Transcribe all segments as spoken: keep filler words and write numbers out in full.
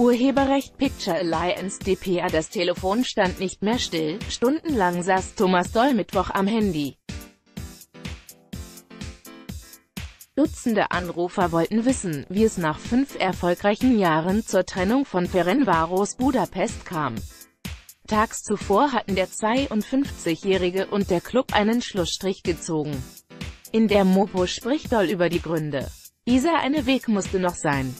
Urheberrecht Picture Alliance D P A. Das Telefon stand nicht mehr still, stundenlang saß Thomas Doll Mittwoch am Handy. Dutzende Anrufer wollten wissen, wie es nach fünf erfolgreichen Jahren zur Trennung von Ferencváros Budapest kam. Tags zuvor hatten der zweiundfünfzigjährige und der Club einen Schlussstrich gezogen. In der Mopo spricht Doll über die Gründe. Dieser eine Weg musste noch sein.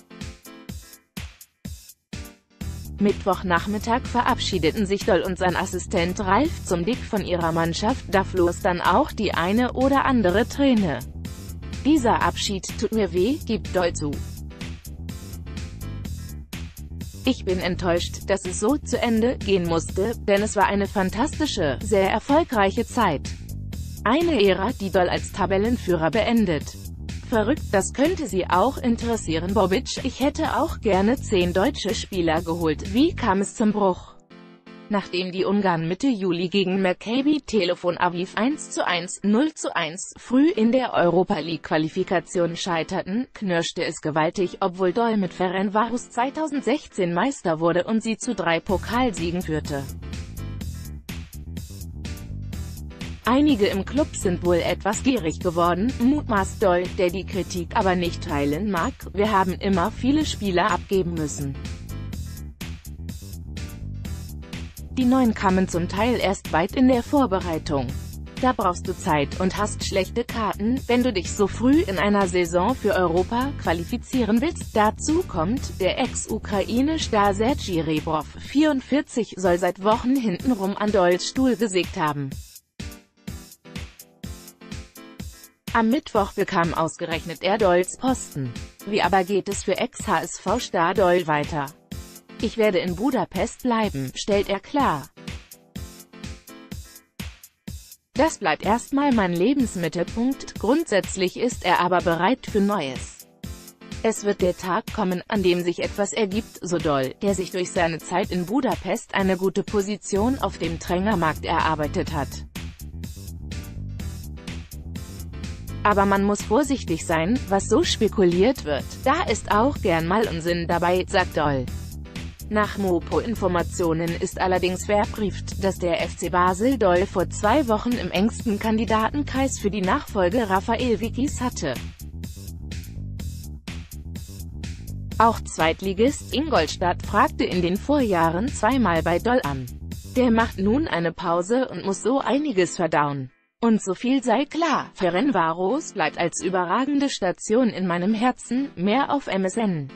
Mittwochnachmittag verabschiedeten sich Doll und sein Assistent Ralf Zumdick von ihrer Mannschaft, da floss dann auch die eine oder andere Träne. Dieser Abschied tut mir weh, gibt Doll zu. Ich bin enttäuscht, dass es so zu Ende gehen musste, denn es war eine fantastische, sehr erfolgreiche Zeit. Eine Ära, die Doll als Tabellenführer beendet. Verrückt, das könnte Sie auch interessieren. Bobic, ich hätte auch gerne zehn deutsche Spieler geholt. Wie kam es zum Bruch? Nachdem die Ungarn Mitte Juli gegen Maccabi Tel Aviv eins zu eins, null zu eins früh in der Europa League Qualifikation scheiterten, knirschte es gewaltig, obwohl Doll mit Ferencváros zweitausendsechzehn Meister wurde und sie zu drei Pokalsiegen führte. Einige im Club sind wohl etwas gierig geworden, mutmaßt Doll, der die Kritik aber nicht teilen mag. Wir haben immer viele Spieler abgeben müssen. Die Neuen kamen zum Teil erst weit in der Vorbereitung. Da brauchst du Zeit und hast schlechte Karten, wenn du dich so früh in einer Saison für Europa qualifizieren willst. Dazu kommt, der Ex-Ukraine-Star Sergej Rebrov, vierundvierzig, soll seit Wochen hintenrum an Dolls Stuhl gesägt haben. Am Mittwoch bekam ausgerechnet er Dolls Posten. Wie aber geht es für Ex-H S V-Star Doll weiter? Ich werde in Budapest bleiben, stellt er klar. Das bleibt erstmal mein Lebensmittelpunkt, grundsätzlich ist er aber bereit für Neues. Es wird der Tag kommen, an dem sich etwas ergibt, so Doll, der sich durch seine Zeit in Budapest eine gute Position auf dem Trainermarkt erarbeitet hat. Aber man muss vorsichtig sein, was so spekuliert wird. Da ist auch gern mal Unsinn dabei, sagt Doll. Nach Mopo-Informationen ist allerdings verbrieft, dass der F C Basel Doll vor zwei Wochen im engsten Kandidatenkreis für die Nachfolge Raphael Wickis hatte. Auch Zweitligist Ingolstadt fragte in den Vorjahren zweimal bei Doll an. Der macht nun eine Pause und muss so einiges verdauen. Und so viel sei klar, Ferencváros bleibt als überragende Station in meinem Herzen, mehr auf M S N.